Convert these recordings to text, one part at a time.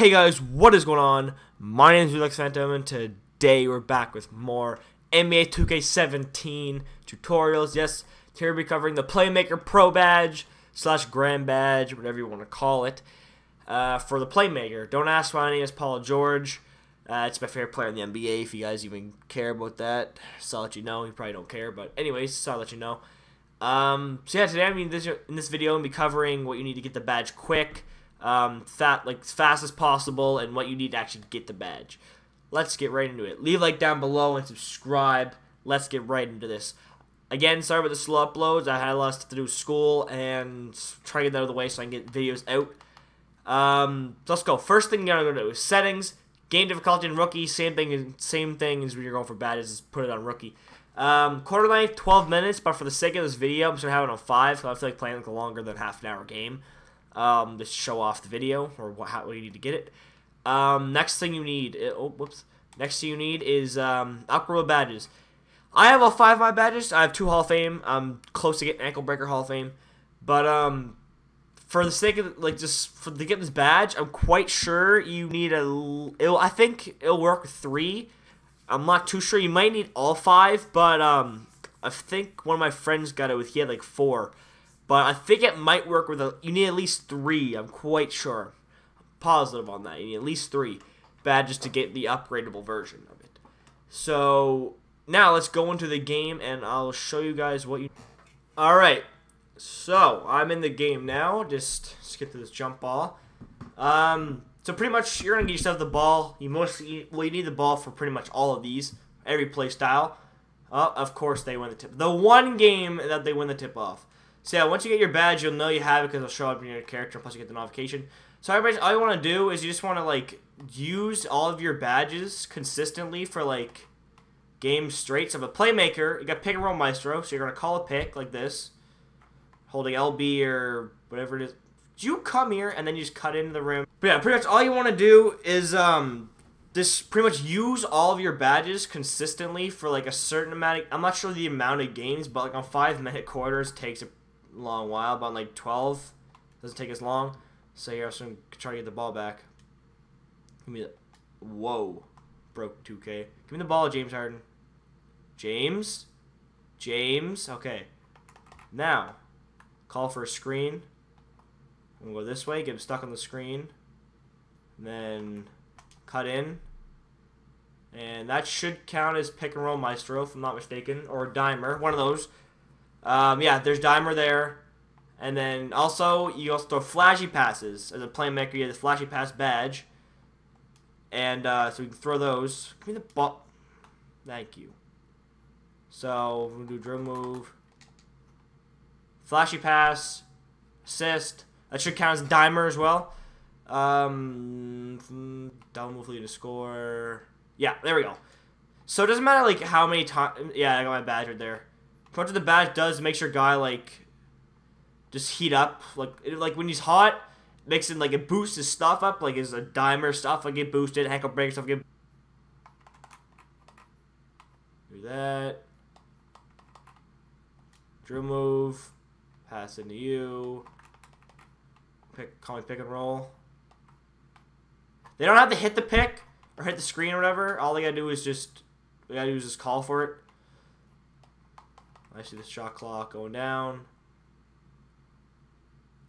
Hey guys, what is going on? My name is Reflex Phantom and today we're back with more NBA 2K17 tutorials. Yes, here we'll be covering the Playmaker Pro Badge / Grand Badge, whatever you want to call it, for the Playmaker. Don't ask why my name is Paul George. It's my favorite player in the NBA, if you guys even care about that. So I'll let you know. You probably don't care, but anyways, so I'll let you know. So yeah, today in this video I'm going to be covering what you need to get the badge quick. As fast as possible, and what you need to actually get the badge. Let's get right into it. Leave a like down below and subscribe. Let's get right into this. Again, sorry about the slow uploads. I had a lot to do with school and try to get that out of the way so I can get videos out. So let's go. First thing you're gonna do is settings, game difficulty, and rookie. Same thing as when you're going for badges. Is put it on rookie. Quarter life, 12 minutes. But for the sake of this video, I'm just gonna have it on 5. So I feel like playing like a longer than half an hour game. To show off the video or how you need to get it. Next thing you need, Next thing you need is Ankle Breaker badges. I have all 5 of my badges. I have 2 Hall of Fame. I'm close to getting Ankle Breaker Hall of Fame, but for the sake of to get this badge, I'm quite sure you need I think it'll work with 3. I'm not too sure. You might need all 5, but I think one of my friends got it with he had like 4. But I think it might work with you need at least 3, I'm quite sure. I'm positive on that. You need at least 3 badges to get the upgradable version of it. So, now let's go into the game and I'll show you guys what you... Alright, so I'm in the game now. Just skip to this jump ball. So pretty much, you're going to get yourself the ball. You need the ball for pretty much all of these. Every play style. Of course they win the tip. The one game that they win the tip off. So yeah, once you get your badge, you'll know you have it because it'll show up in your character, plus you get the notification. So all you want to do is you just want to, like, use all of your badges consistently for, like, games straight. So if a playmaker, you got pick and roll maestro, so you're going to call a pick like this, holding LB or whatever it is. You come here, and then you just cut into the rim. But yeah, pretty much all you want to do is just pretty much use all of your badges consistently for, like, a certain amount of, I'm not sure the amount of games, but, like, on 5-minute quarters takes a long while, about like 12 doesn't take as long. So here, I'm gonna try to get the ball back. Give me the, whoa, broke 2K. Give me the ball, James Harden. James. Okay, now call for a screen. I'm gonna go this way, get him stuck on the screen, and then cut in, and that should count as pick and roll maestro, if I'm not mistaken, or dimer, one of those. Yeah, there's dimer there, and then you also throw flashy passes. As a playmaker, you have the flashy pass badge, and so you can throw those. Give me the ball. Thank you. So we'll do drill move, flashy pass, assist. That should count as dimer as well. Double move lead to score. Yeah, there we go. So it doesn't matter like how many times. Yeah, I got my badge right there. Part of the badge does makes your guy like just heat up, like when he's hot, it makes him like it boosts his stuff up, like his dimer stuff like get boosted, ankle breaker stuff get. Do that. Drill move, pass into you. Call me pick and roll. They don't have to hit the pick or hit the screen or whatever. All they gotta do is just call for it. I see the shot clock going down.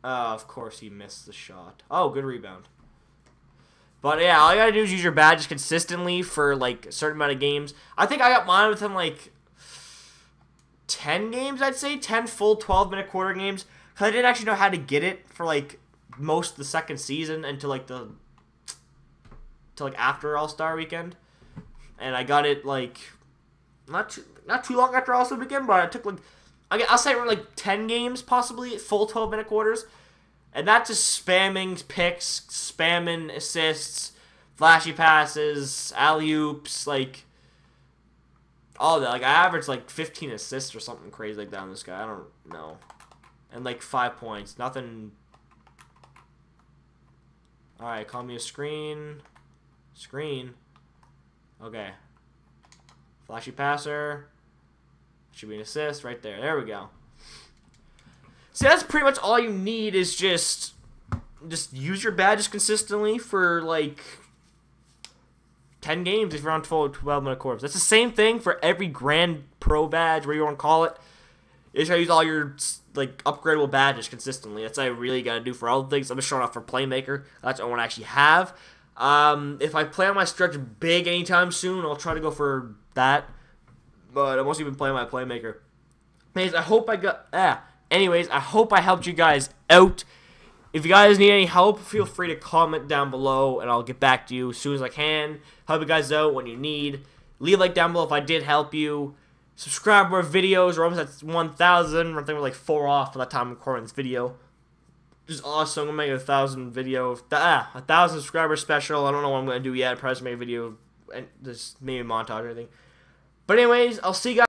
Of course he missed the shot. Oh, good rebound. But yeah, all you gotta do is use your badges consistently for like a certain amount of games. I think I got mine within like 10 games, I'd say. 10 full 12-minute quarter games. Because I didn't actually know how to get it for like most of the second season until like after All-Star Weekend. And I got it like... Not too long after All-Star Weekend, but I took like, I'll say around like 10 games possibly, full 12-minute quarters, and that's just spamming picks, spamming assists, flashy passes, alley-oops, like all that. Like I averaged like 15 assists or something crazy like that on this guy. I don't know, and like 5 points. Nothing. All right, call me a screen. Screen. Okay. Flashy passer. Should be an assist right there. There we go. See, that's pretty much all you need is just just use your badges consistently for like 10 games if you're on 12-minute corps. That's the same thing for every Grand Pro Badge, whatever you want to call it. You try to use all your like upgradable badges consistently. That's what I really got to do for all the things. I'm just showing off for Playmaker. That's what I want to actually have. If I play on my stretch big anytime soon, I'll try to go for that. But I've mostly been playing my Playmaker. Anyways, I hope I got... Anyways, I hope I helped you guys out. If you guys need any help, feel free to comment down below, and I'll get back to you as soon as I can. Help you guys out when you need. Leave a like down below if I did help you. Subscribe to more videos. We're almost at 1,000. I think we're like 4 off by the time I'm recording this video. Which is awesome. I'm going to make a 1,000 video. A 1,000 subscriber special. I don't know what I'm going to do yet. Probably just make a video and just maybe a montage or anything. But anyways, I'll see you guys.